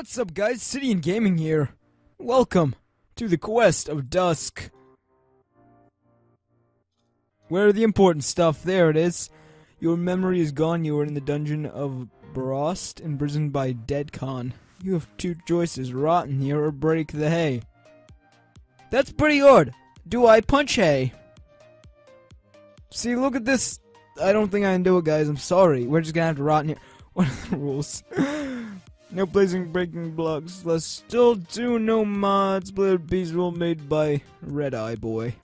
What's up guys, Cidian Gaming here. Welcome to the Quest of Dusk. Where the important stuff, there it is. Your memory is gone, you are in the dungeon of Brost, imprisoned by Deadcon. You have two choices, rot in here or break the hay. That's pretty hard. Do I punch hay? See, look at this. I don't think I can do it guys, I'm sorry. We're just gonna have to rot in here. What are the rules? No placing breaking blocks. Let's still do no mods. Blade bees rule made by Red Eye Boy.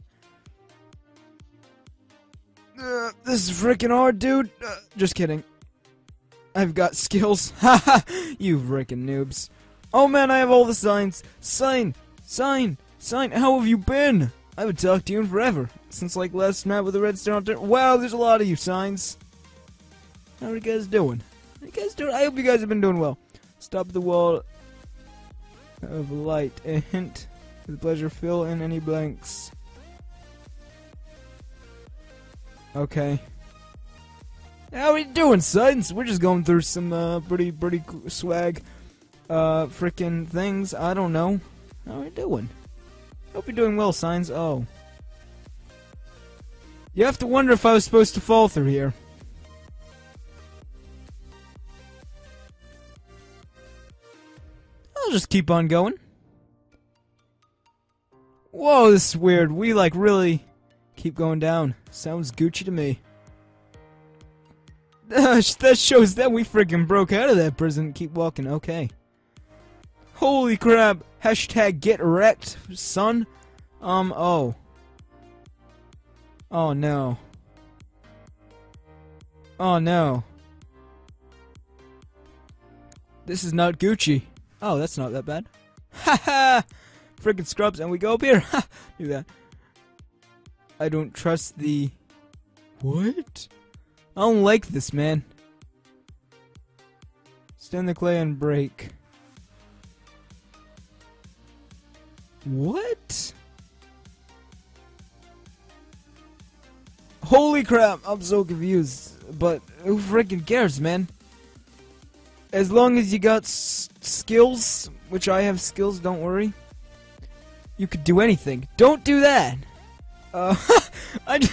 This is freaking hard, dude. Just kidding. I've got skills. Haha! You freaking noobs. Oh man, I have all the signs. Sign, sign, sign. How have you been? I haven't talked to you in forever. Since like last night with the red star. Wow, there's a lot of you signs. How are you guys doing? How are you guys doing? I hope you guys have been doing well. Stop the wall of light. A hint. With pleasure, fill in any blanks. Okay. How we doing, sons? We're just going through some pretty swag, freaking things. I don't know. How we doing? Hope you're doing well, signs. Oh. You have to wonder if I was supposed to fall through here. I'll just keep on going. Whoa, this is weird. We like really keep going down. Sounds Gucci to me. That shows that we freaking broke out of that prison. Keep walking. Okay. Holy crap. Hashtag get wrecked, son. Oh no. Oh no. This is not Gucci. Oh, that's not that bad. Haha! Frickin' scrubs, and we go up here! Ha! Do that. I don't trust the... What? I don't like this, man. Stand the clay and break. What? Holy crap, I'm so confused. But who frickin' cares, man? As long as you got skills, which I have skills, don't worry. You could do anything. Don't do that! That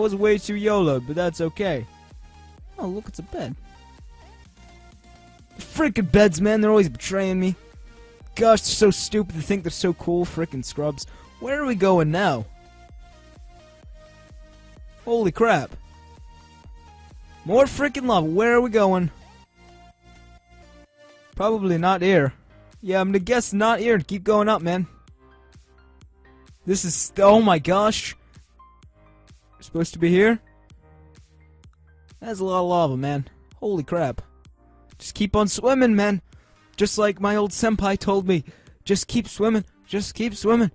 was way too YOLO, but that's okay. Oh, look, it's a bed. Frickin' beds, man, they're always betraying me. Gosh, they're so stupid to think they're so cool, frickin' scrubs. Where are we going now? Holy crap. More frickin' lava, where are we going? Probably not here. Yeah, I'm gonna guess not here. Keep going up, man. This is... Oh my gosh. We're supposed to be here? That's a lot of lava, man. Holy crap. Just keep on swimming, man. Just like my old senpai told me. Just keep swimming. Just keep swimming.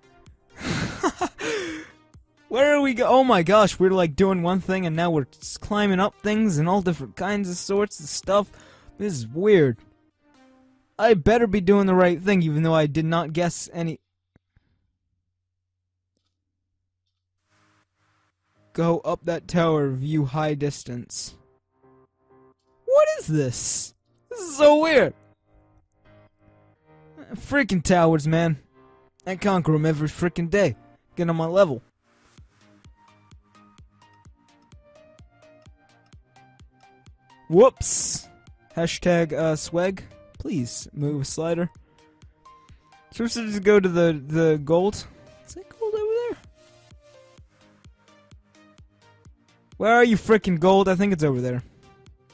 Where are we go? Oh my gosh, we're like doing one thing and now we're climbing up things and all different kinds of sorts of stuff. This is weird. I better be doing the right thing, even though I did not guess any... Go up that tower, view high distance. What is this? This is so weird! Freaking towers, man. I conquer them every freaking day. Get on my level. Whoops! Hashtag, swag. Please move a slider. So we should just go to the gold. Is that gold over there? Where are you, frickin' gold? I think it's over there.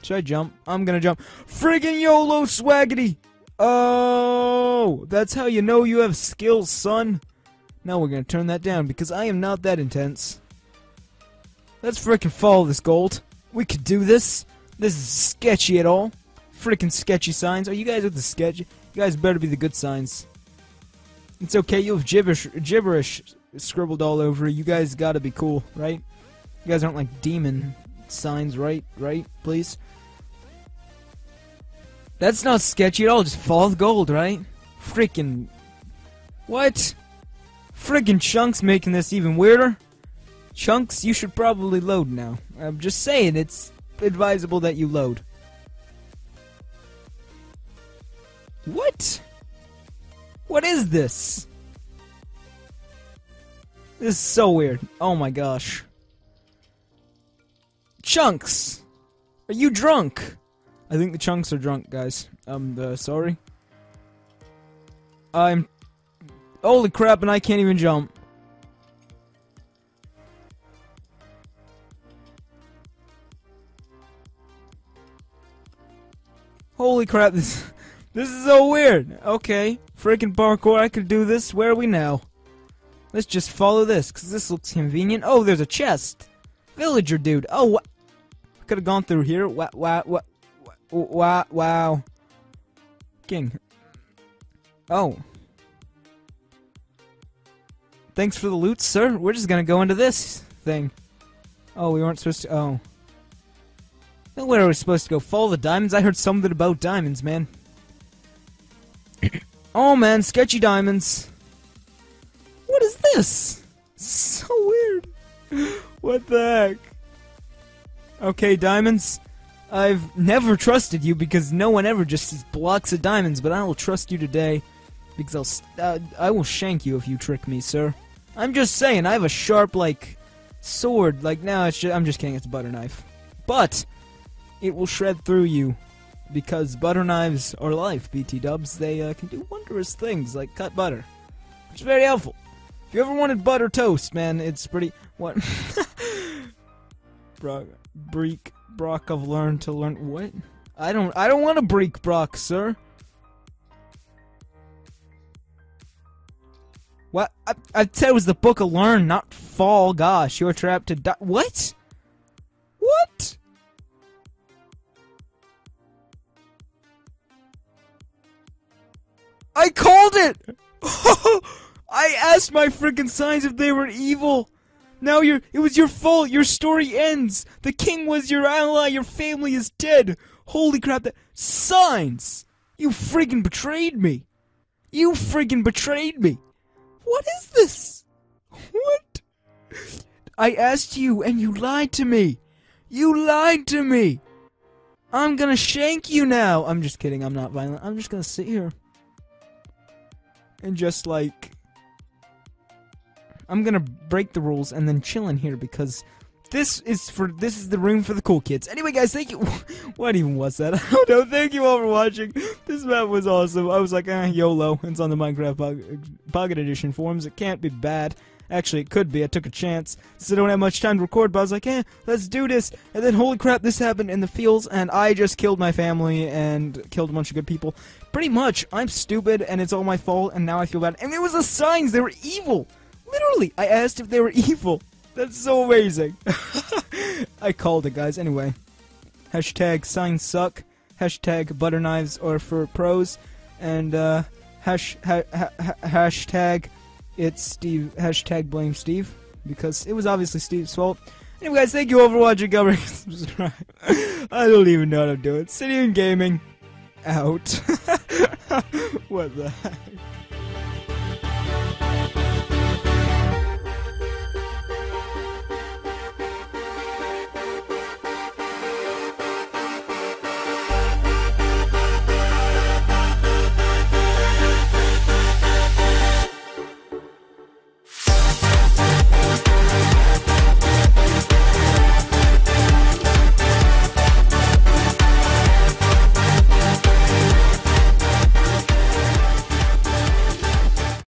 Should I jump? I'm gonna jump. Friggin' YOLO swaggity! Oh, that's how you know you have skills, son. Now we're gonna turn that down because I am not that intense. Let's frickin' follow this gold. We could do this. This is sketchy at all. Freaking sketchy signs. Are you guys with the sketch? You guys better be the good signs. It's okay, you have gibberish scribbled all over. You guys gotta be cool, right? You guys aren't like demon signs, right? Right? Please? That's not sketchy at all. Just follow the gold, right? Freaking... What? Freaking Chunks making this even weirder. Chunks, you should probably load now. I'm just saying, it's advisable that you load. What? What is this? This is so weird. Oh my gosh. Chunks! Are you drunk? I think the chunks are drunk, guys. Sorry. Holy crap, and I can't even jump. Holy crap, this is so weird. Okay, freaking parkour, I could do this. Where are we now? Let's just follow this, because this looks convenient. Oh, there's a chest. Villager dude. Oh, what? Could have gone through here. Wow. King. Oh. Thanks for the loot, sir. We're just gonna go into this thing. Oh, we weren't supposed to. Oh. Then where are we supposed to go? Follow the diamonds? I heard something about diamonds, man. Oh, man, sketchy diamonds. What is this? So weird. What the heck? Okay, diamonds. I've never trusted you because no one ever just sees blocks of diamonds, but I will trust you today because I will shank you if you trick me, sir. I'm just saying, I have a sharp, like, sword. Like, no, it's just, I'm just kidding, it's a butter knife. But it will shred through you because butter knives are life, BT Dubs. They can do wondrous things like cut butter, which is very helpful. If you ever wanted butter toast, man, it's pretty. What? Brock, I've learned to learn. What? I don't want a break, Brock, sir. What? I said it was the book of learn, not fall. Gosh, you're trapped to die. What? What? I called it! I asked my freaking signs if they were evil. Now it was your fault. Your story ends. The king was your ally. Your family is dead. Holy crap, that signs! You freaking betrayed me. You freaking betrayed me. What is this? What? I asked you and you lied to me. You lied to me. I'm gonna shank you now. I'm just kidding. I'm not violent. I'm just gonna sit here. And just like, I'm gonna break the rules and then chill in here because this is the room for the cool kids. Anyway, guys, thank you. What even was that? I don't know. Thank you all for watching. This map was awesome. I was like, YOLO. It's on the Minecraft Pocket Edition forums. It can't be bad. Actually, it could be. I took a chance. So I don't have much time to record, but I was like, let's do this. And then, holy crap, this happened in the fields, and I just killed my family and killed a bunch of good people. Pretty much, I'm stupid, and it's all my fault, and now I feel bad. And there was the signs. They were evil. Literally, I asked if they were evil. That's so amazing. I called it, guys. Anyway, hashtag signs suck, hashtag butter knives are for pros, and hashtag... It's Steve, hashtag blame Steve, because it was obviously Steve's fault. Anyway, guys, thank you all for watching. Go and subscribe. I don't even know what I'm doing. City and Gaming, out. What the heck?